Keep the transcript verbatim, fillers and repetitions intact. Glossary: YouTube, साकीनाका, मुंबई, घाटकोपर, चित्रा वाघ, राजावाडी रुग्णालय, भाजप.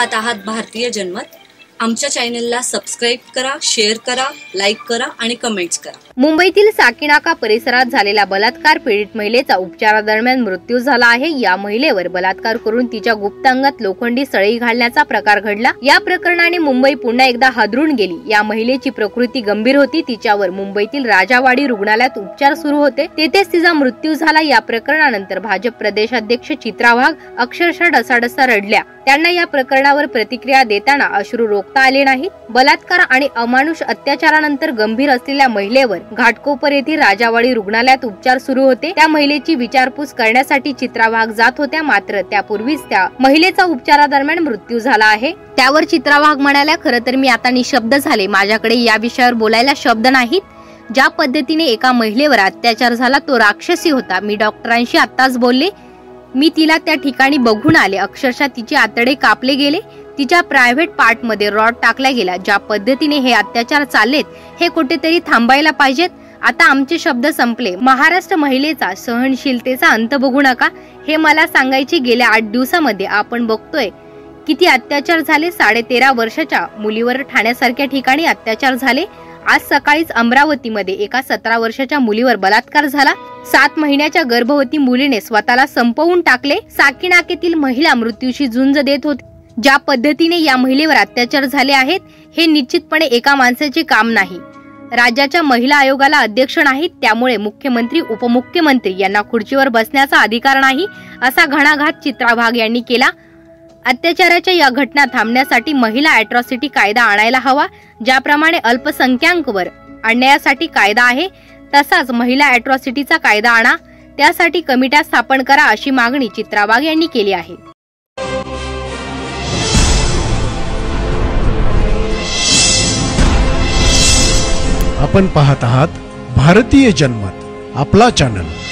पाहत आहात भारतीय जनमत। आमच्या चॅनलला सबस्क्राइब करा, शेअर करा, लाईक करा आणि कमेंट्स करा। मुंबईतील साकीनाका परिसरात झालेला बलात्कार पीडित महिलेचा उपचारादरम्यान मृत्यू झाला आहे। या महिलेवर बलात्कार करून तिच्या गुप्तांगात लोखंडी सळई घालण्याचा प्रकार घडला। या प्रकरणाने मुंबई पुन्हा एकदा हादरून गेली। या महिलेची प्रकृती गंभीर होती। तिच्यावर मुंबईतील राजावाडी रुग्णालयात उपचार सुरू होते, तेथेच तिचा मृत्यू झाला। या प्रकरणानंतर भाजप प्रदेशाध्यक्ष चित्रा वाघ अक्षरशः डसाडसा रडल्या। त्यांना या प्रकरणावर प्रतिक्रिया देताना अश्रू रोखता आले नाही। बलात्कार आणि अमानुष अत्याचारानंतर गंभीर असलेल्या महिलेवर घाटकोपर येथील राजावाडी रुग्णालयात उपचार सुरू होते। त्या महिलेची विचारपूस करण्यासाठी चित्रा वाघ जात होत्या, मात्र त्यापूर्वीच त्या महिलेचा उपचारादरम्यान मृत्यू झाला आहे। त्यावर चित्रा वाघ म्हणाल्या, खरं तर मी आता निशब्द झाले, माझ्याकडे या विषयावर बोलायला शब्द नाहीत। ज्या पद्धतीने एका महिलेवर अत्याचार झाला तो राक्षसी होता। मी डॉक्टरांशी आताच बोलले, मी तिला त्या ठिकाणी बघून आले, अक्षरशः तिचे आतडे कापले गेले, तिच्या प्रायव्हेट पार्ट मध्ये रॉड टाकला गेला। ज्या पद्धतीने हे अत्याचार चाललेत हे कुठेतरी थांबायला पाहिजेत। आता आमचे शब्द संपले। महाराष्ट्र महिलेचा सहनशीलतेचा अंत बघू नका, हे मला सांगायचे। गेल्या आठ दिवसामध्ये आपण बघतोय किती अत्याचार झाले। साडेतेरा वर्षाच्या मुलीवर ठाण्यासारख्या ठिकाणी अत्याचार झाले। आज सकाळीच अमरावतीमध्ये एका सतरा वर्षाच्या मुलीवर बलात्कार झाला। सात महिन्याच्या गर्भवती मुलीने स्वतःला संपवून टाकले। साकीनाकेतील महिला मृत्यूशी झुंज देत होती। ज्या पद्धतीने या महिलेवर अत्याचार झाले आहेत हे निश्चितपणे एका माणसाचे काम नाही। राज्याच्या महिला आयोगाला अध्यक्ष नाहीत, त्यामुळे मुख्यमंत्री उपमुख्यमंत्री यांना खुर्चीवर बसण्याचा अधिकार नाही, असा घणाघात चित्रा वाघ यांनी केला। अत्याचाराच्या या घटना थांबण्यासाठी महिला अॅट्रॉसिटी कायदा आणायला हवा। ज्याप्रमाणे अल्पसंख्याकांवर अन्यायासाठी कायदा आहे तसाच महिला अॅट्रॉसिटीचा कायदा आणा, त्यासाठी कमिट्या स्थापन करा, अशी मागणी चित्रा वाघ यांनी केली आहे। आपण पाहत आहात भारतीय जनमत, आपला चॅनल।